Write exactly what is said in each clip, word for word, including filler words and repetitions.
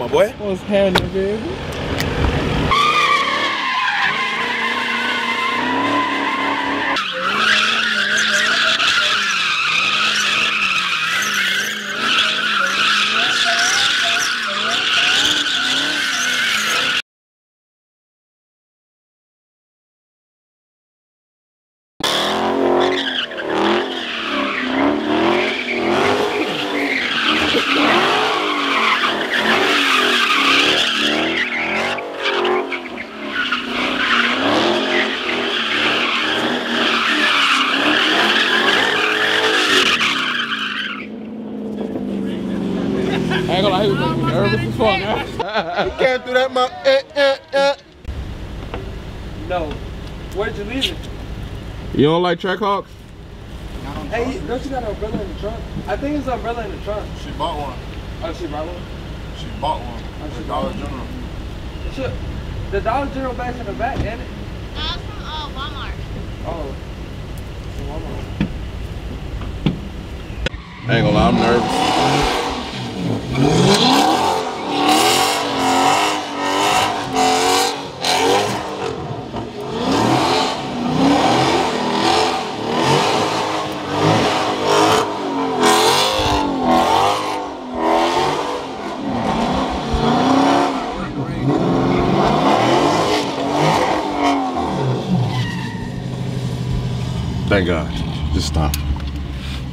up, my boy? What's happening, baby? No. Where'd you leave it? You don't like Trackhawks? Hey, don't you got an umbrella in the trunk? I think it's an umbrella in the trunk. She bought one. Oh, she bought one? She bought one. Oh, she the Dollar General. Should, the Dollar General bag's in the back, ain't it? No, it's from uh, Walmart. Oh. It's from Walmart. I ain't gonna lie, I'm nervous. Thank God. Just stop.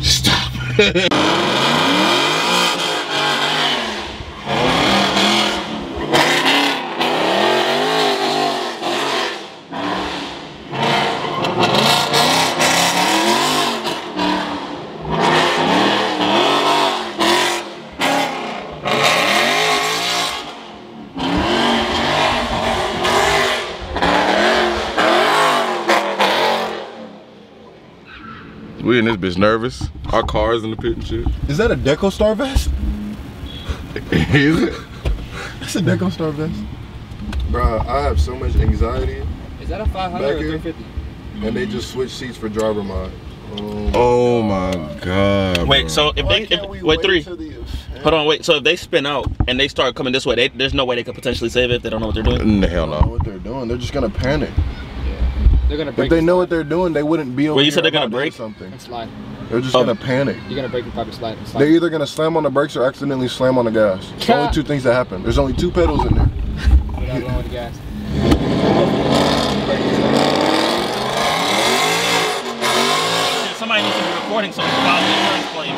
Just stop. We in this bitch nervous. Our car is in the pit and shit. Is that a Deco Star vest? Is it? That's a Deco Star vest. Bro, I have so much anxiety. Is that a five hundred or three fifty? And they just switched seats for driver mod. Oh, oh my god. god. Wait, bro. so if Why they if, wait, wait three. Hold on, wait. So if they spin out and they start coming this way, they, there's no way they could potentially save it if they don't know what they're doing. The hell no. They don't know what they're doing. They're just gonna panic. They're gonna break. If they know what they're doing, they wouldn't be on. Well, you said they're gonna break something. And slide. They're just oh. gonna panic. You're gonna break and probably slide, and slide. They're either gonna slam on the brakes or accidentally slam on the gas. It's only two things that happen. There's only two pedals in there. We're not going with the gas. Somebody needs to be recording something about the insurance claim.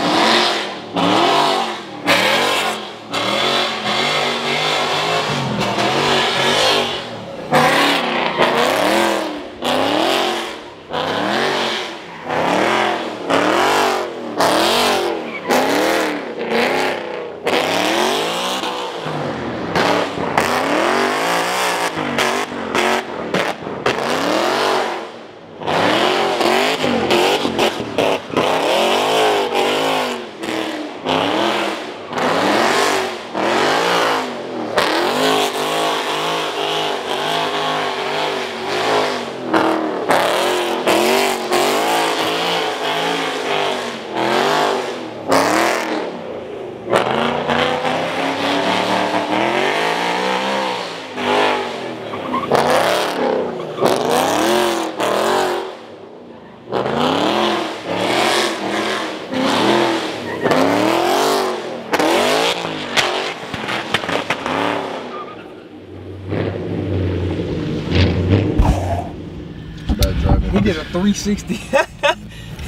three sixty.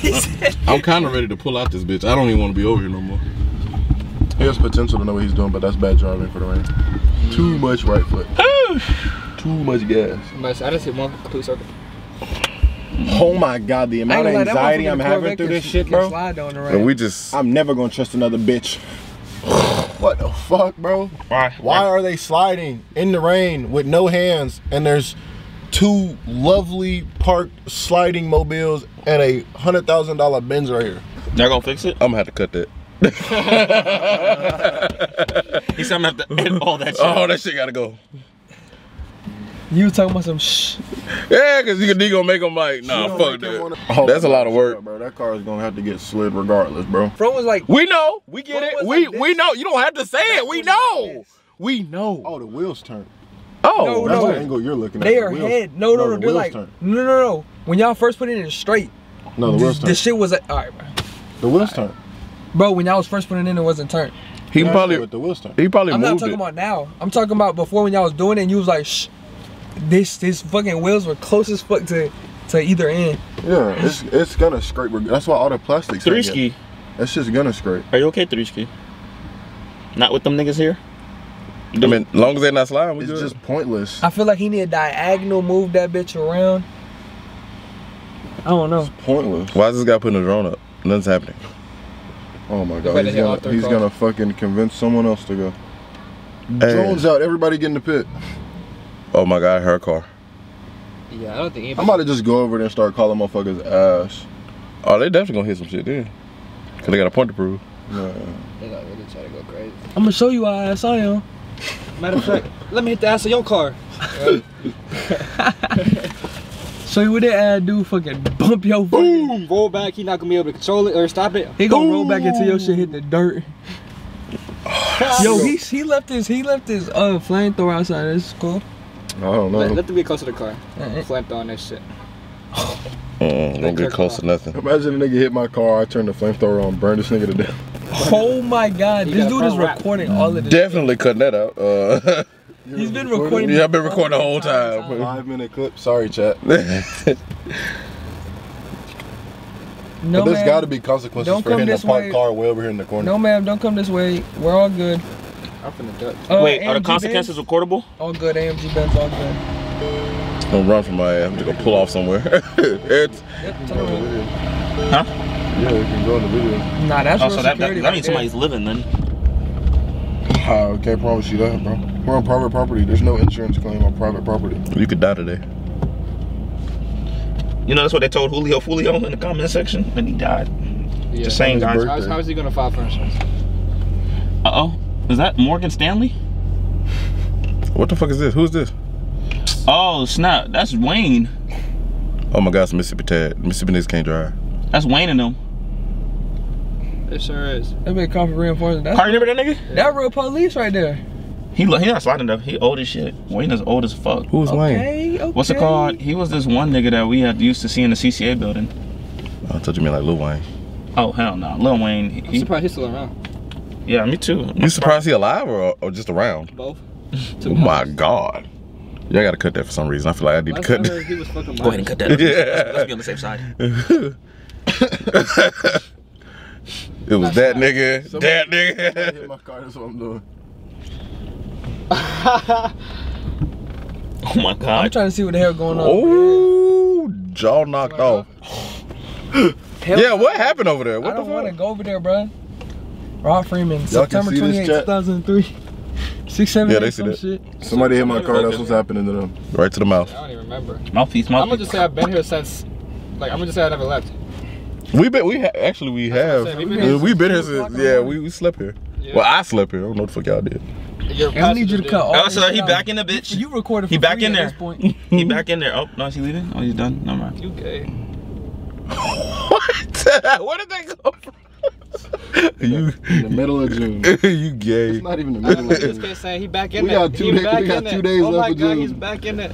He said, I'm kind of ready to pull out this bitch. I don't even want to be over here no more. He has potential to know what he's doing, but that's bad driving for the rain. Mm. Too much right foot. Too much gas. I just hit one complete circle. Oh my god, the amount of anxiety I'm having through this shit, bro. And we just, I'm never gonna trust another bitch. What the fuck, bro? Why? Why are they sliding in the rain with no hands and there's two lovely parked sliding mobiles and a hundred thousand dollar Benz right here? Y'all gonna fix it? I'm gonna have to cut that. He said I'm gonna have to end all that shit. Oh, that shit gotta go. You were talking about some shh. Yeah, cause you gonna make them like, nah, fuck that. Wanna... Oh, that's a lot of work, bro. That car is gonna have to get slid regardless, bro. Bro was like, we know, we get it, we like we know. You don't have to say it. We know. We know. Oh, the wheels turn. Oh, no, that's no. the angle you're looking at. They are the head. No, no, no. no they're like, turn. no, no, no. When y'all first put it in straight. No, the wheels turn. The shit was like, all right, bro. The wheels right. turn. Bro, when y'all was first putting it in, it wasn't turned. He yeah, probably with the wheels turn. He probably I'm moved not talking it. about now. I'm talking about before when y'all was doing it and you was like, shh, this this fucking wheels were close as fuck to to either end. Yeah, it's it's gonna scrape. That's why all the plastics. Three ski. That's just gonna scrape. Are you okay, three ski? Not with them niggas here. I mean, as long as they're not sliding, we it's good. Just pointless. I feel like he need a diagonal move that bitch around. I don't know. It's pointless. Why is this guy putting a drone up? Nothing's happening. Oh my god, he's gonna, he's gonna fucking convince someone else to go. Hey. Drones out, everybody get in the pit. Oh my god, her car. Yeah, I don't think anybody. I'm about to just go over there and start calling motherfuckers ass. Oh, they definitely gonna hit some shit then. Cause they got a point to prove. Yeah. They got really try to go crazy. I'm gonna show you how ass I am. Matter of fact, let me hit the ass of your car. Right. So you with that ad dude fucking bump your boom, roll back. He not gonna be able to control it or stop it. He gonna boom. roll back into your shit, hitting the dirt. Oh, yo, he he left his he left his uh flamethrower outside. That's cool. I don't know. Let, let them get close to the car. Right. Flamethrower on that shit. Mm, don't get close to nothing. Imagine a nigga hit my car. I turned the flamethrower on, burned this nigga to death. Oh my god, this dude is recording all of this. Definitely cutting that out. Uh, He's been recording. Yeah, I've been recording the whole time. Five minute clip. Sorry, chat. No, but there's got to be consequences for hitting a parked car way over here in the corner. No, ma'am, don't come this way. We're all good. I'm finna duck. Uh, Wait, are the consequences recordable? All good. A M G Benz, all good. Don't run from my ass. I'm just gonna pull off somewhere. It's. Huh? Yeah, you can go in the video. Nah, that's oh, so that, that, that means somebody's living then. I can't promise you that, bro. We're on private property. There's no insurance claim on private property. You could die today. You know, that's what they told Julio Fulio in the comment section, and he died. Yeah, the same guy. How, how is he going to file for insurance? Uh-oh. Is that Morgan Stanley? What the fuck is this? Who's this? Oh, snap. That's Wayne. Oh, my God. It's Mississippi Tad. Mississippi niggas can't drive. That's Wayne and them. It sure is. That made call for reinforcement. That's I remember that nigga? Yeah. That real police right there. He he not sliding up. He old as shit. Wayne is old as fuck. Who's okay, Wayne? Okay. What's it called? He was this one nigga that we had used to see in the C C A building. I thought you meant like Lil Wayne. Oh hell no, nah. Lil Wayne. He, I'm surprised he's still around. Yeah, me too. I'm you surprised, surprised he alive or, or just around? Both. Oh my god. Y'all gotta cut that for some reason. I feel like I need Last to cut that. He was fucking Go ahead and cut that. Let's, yeah. let's be on the safe side. It was that nigga, somebody, that nigga. I hit my car, that's what I'm doing. Oh my god. I'm trying to see what the hell going on. Oh, jaw knocked right off. Yeah, what happened over there? What I the don't want to go over there, bro. Rob Freeman, September twenty-eighth, two thousand three. six seven. Yeah, they see that. Shit. Somebody hit my car, that's what's happening to them. Right to the mouth. I don't even remember. Mouthpiece, mouthpiece. I'm gonna just say I've been here since, like, I'm gonna just say I never left. We been we ha actually we That's have we've been here, we been here since yeah we, we slept here. Yeah. Well, I slept here. I don't know what the fuck y'all did. I need you to cut. Oh, so he back in the bitch. You recorded. For he back in there. He back in there. Oh no, is he leaving? Oh, he's done. No mind. You gay? What? Where did that go from? You in the middle of June. You gay? It's not even the middle. I of June. Just saying he back in we there. Got two he back we got in two days left. Oh my god, he's back in there.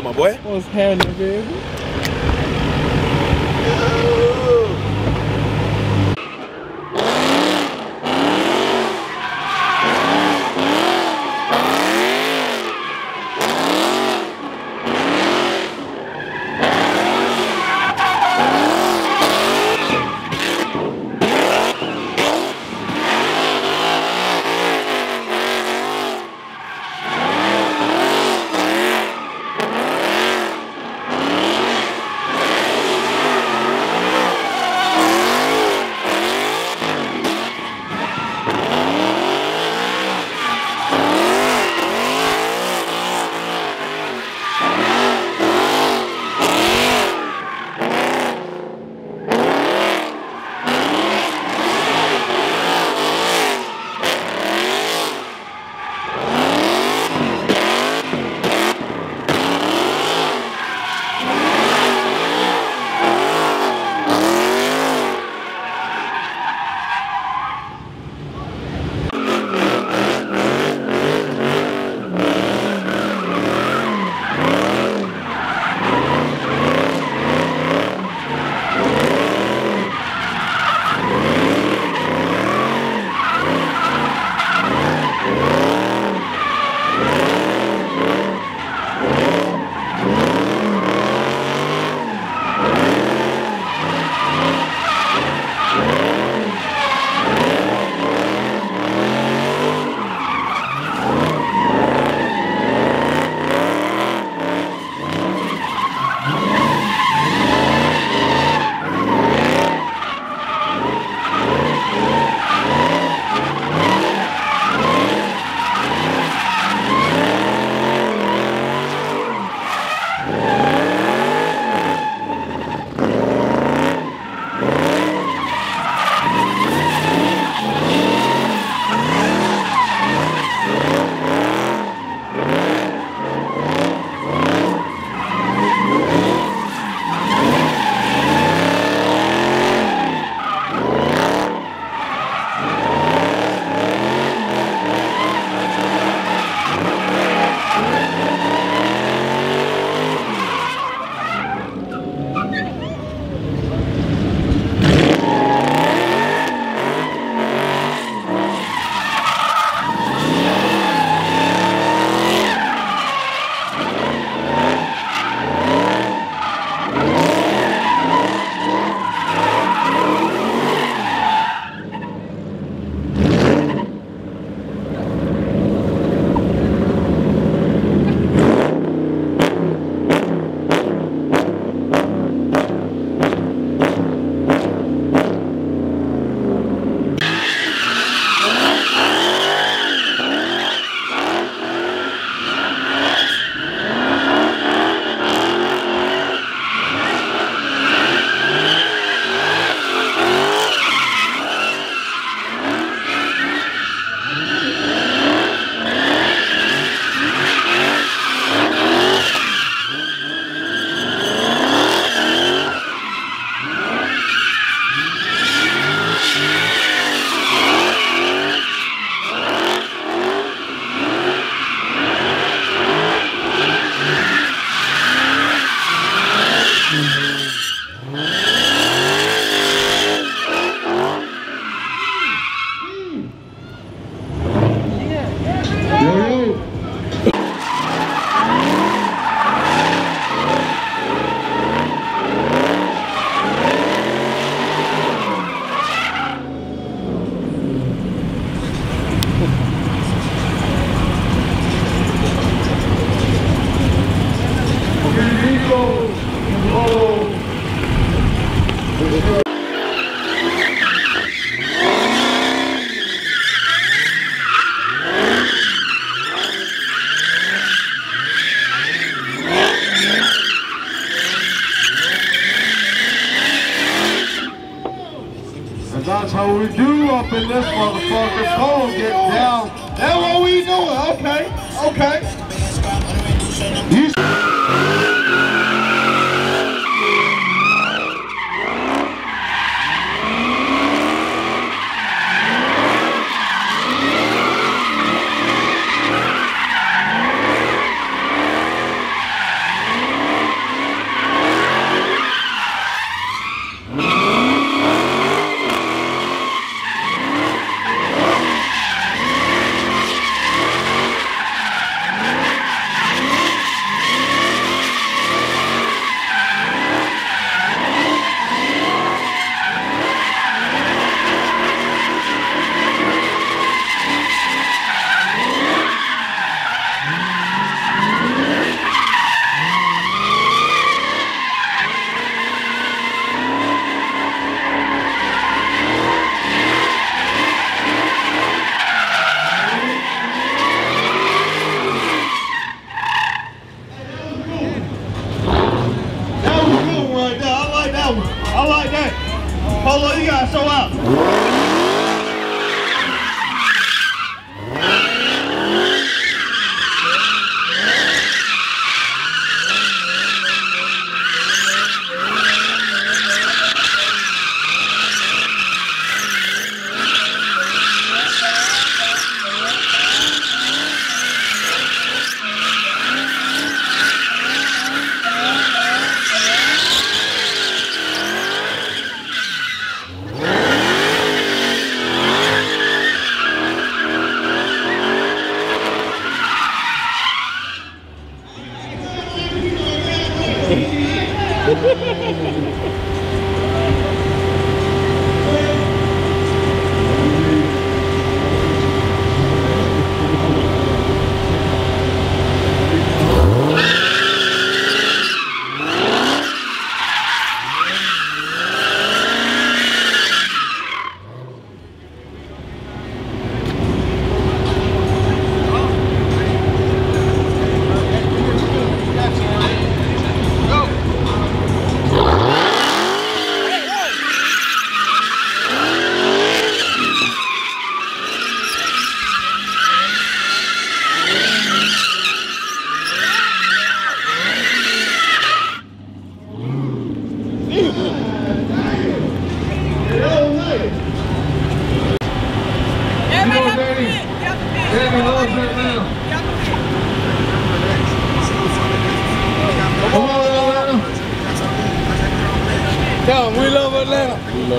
up, my boy? What's happening, baby?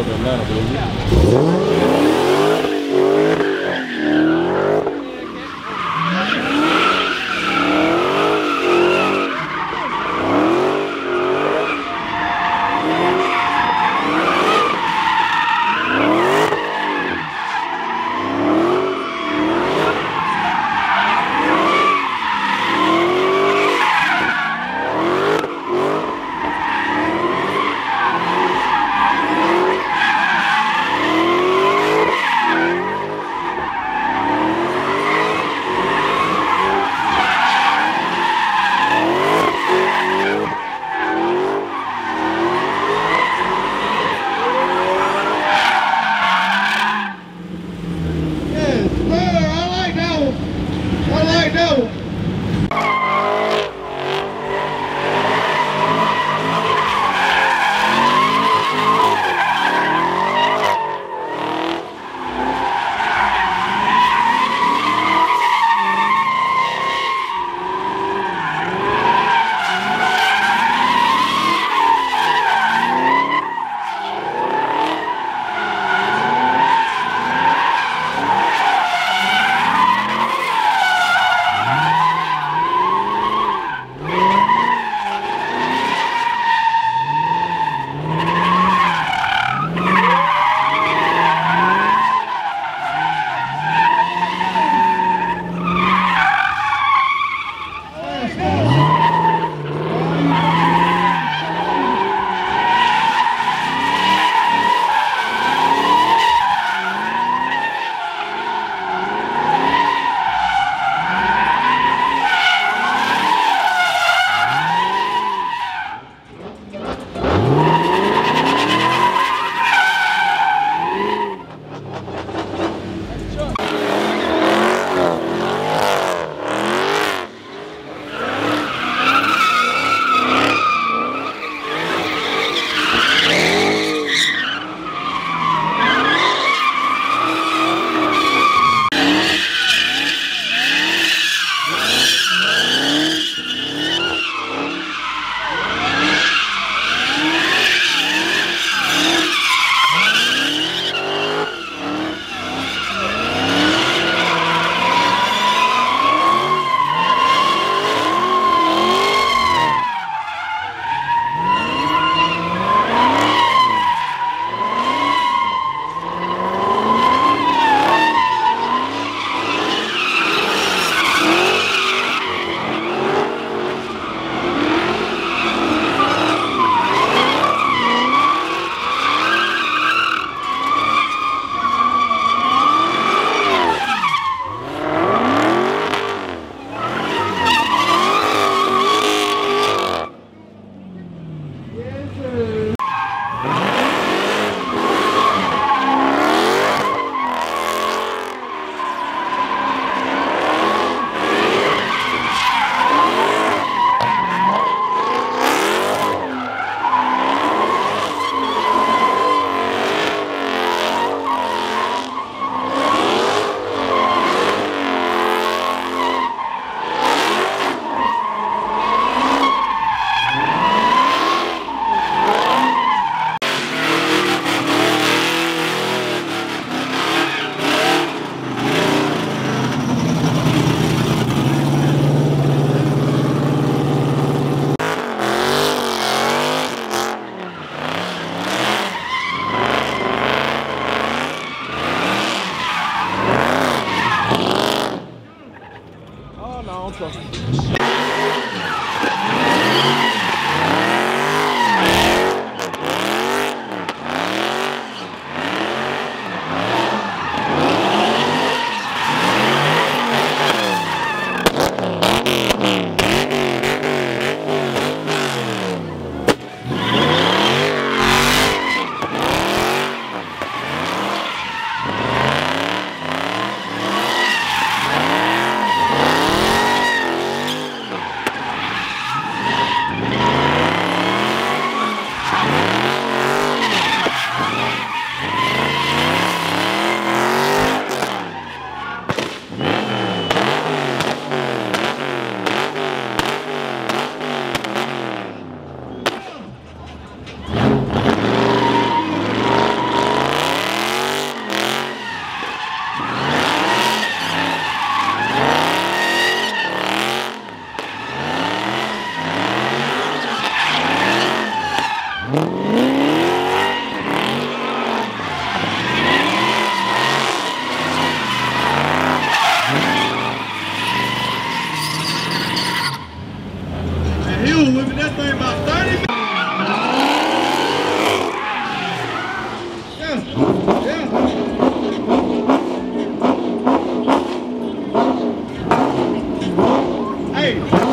go to Atlanta, baby. gonna look at that thing about thirty minutes. Yeah, yeah. Hey.